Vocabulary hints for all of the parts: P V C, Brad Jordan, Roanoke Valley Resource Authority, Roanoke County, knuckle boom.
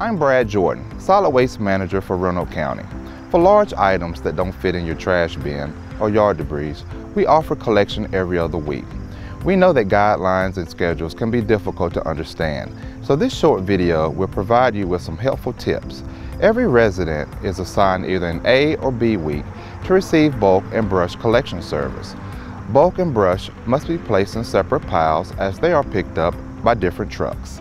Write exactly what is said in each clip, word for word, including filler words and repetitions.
I'm Brad Jordan, Solid Waste Manager for Roanoke County. For large items that don't fit in your trash bin or yard debris, we offer collection every other week. We know that guidelines and schedules can be difficult to understand, so this short video will provide you with some helpful tips. Every resident is assigned either an A or B week to receive bulk and brush collection service. Bulk and brush must be placed in separate piles as they are picked up by different trucks.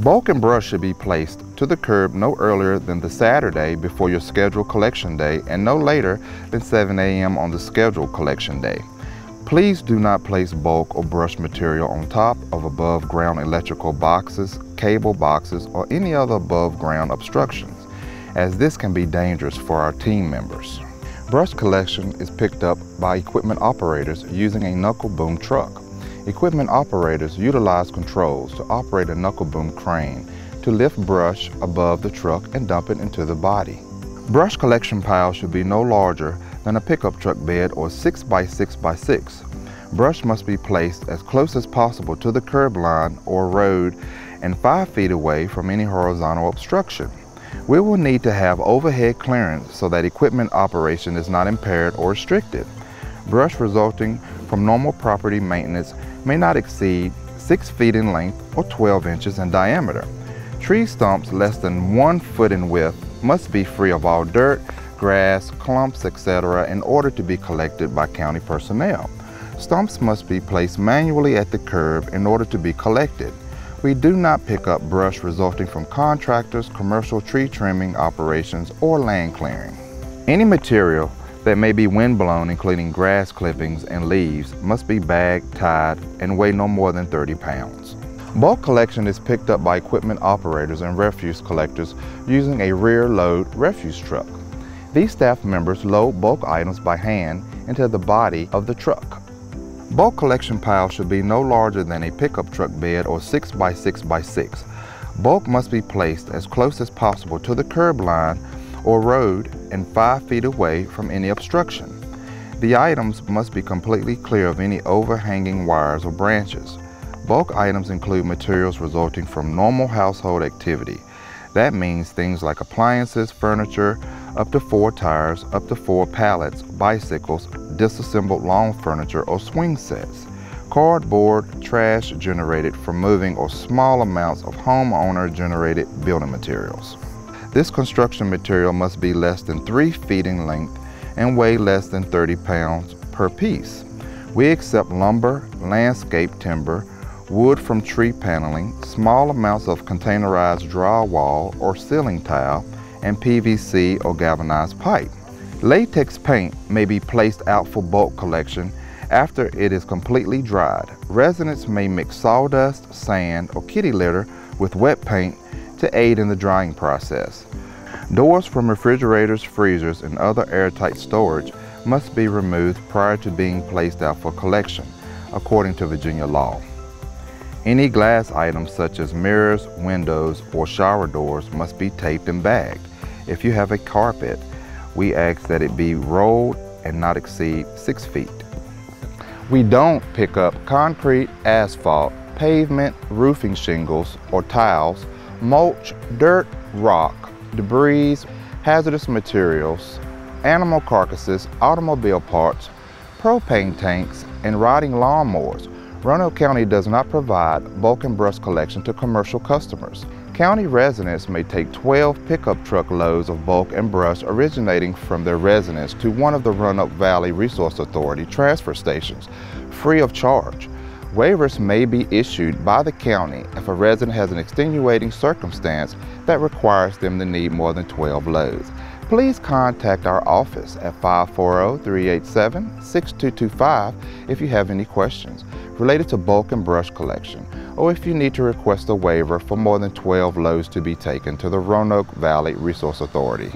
Bulk and brush should be placed to the curb no earlier than the Saturday before your scheduled collection day and no later than seven A M on the scheduled collection day. Please do not place bulk or brush material on top of above ground electrical boxes, cable boxes, or any other above ground obstructions, as this can be dangerous for our team members. Brush collection is picked up by equipment operators using a knuckle boom truck. Equipment operators utilize controls to operate a knuckle boom crane to lift brush above the truck and dump it into the body. Brush collection piles should be no larger than a pickup truck bed or six by six by six. Brush must be placed as close as possible to the curb line or road and five feet away from any horizontal obstruction. We will need to have overhead clearance so that equipment operation is not impaired or restricted. Brush resulting from normal property maintenance may not exceed six feet in length or twelve inches in diameter. Tree stumps less than one foot in width must be free of all dirt, grass, clumps, et cetera in order to be collected by county personnel. Stumps must be placed manually at the curb in order to be collected. We do not pick up brush resulting from contractors, commercial tree trimming operations, or land clearing. Any material that may be windblown, including grass clippings and leaves, must be bagged, tied, and weigh no more than thirty pounds. Bulk collection is picked up by equipment operators and refuse collectors using a rear load refuse truck. These staff members load bulk items by hand into the body of the truck. Bulk collection piles should be no larger than a pickup truck bed or six by six by six. Bulk must be placed as close as possible to the curb line or road and five feet away from any obstruction. The items must be completely clear of any overhanging wires or branches. Bulk items include materials resulting from normal household activity. That means things like appliances, furniture, up to four tires, up to four pallets, bicycles, disassembled lawn furniture or swing sets, cardboard, trash generated from moving or small amounts of homeowner-generated building materials. This construction material must be less than three feet in length and weigh less than thirty pounds per piece. We accept lumber, landscape timber, wood from tree paneling, small amounts of containerized drywall or ceiling tile, and P V C or galvanized pipe. Latex paint may be placed out for bulk collection after it is completely dried. Residents may mix sawdust, sand, or kitty litter with wet paint to aid in the drying process. Doors from refrigerators, freezers, and other airtight storage must be removed prior to being placed out for collection, according to Virginia law. Any glass items such as mirrors, windows, or shower doors must be taped and bagged. If you have a carpet, we ask that it be rolled and not exceed six feet. We don't pick up concrete, asphalt, pavement, roofing shingles or tiles, mulch, dirt, rock, debris, hazardous materials, animal carcasses, automobile parts, propane tanks, and rotting lawnmowers. Roanoke County does not provide bulk and brush collection to commercial customers. County residents may take twelve pickup truck loads of bulk and brush originating from their residence to one of the Roanoke Valley Resource Authority transfer stations, free of charge. Waivers may be issued by the county if a resident has an extenuating circumstance that requires them to need more than twelve loads. Please contact our office at five four zero, three eight seven, six two two five if you have any questions related to bulk and brush collection, or if you need to request a waiver for more than twelve loads to be taken to the Roanoke Valley Resource Authority.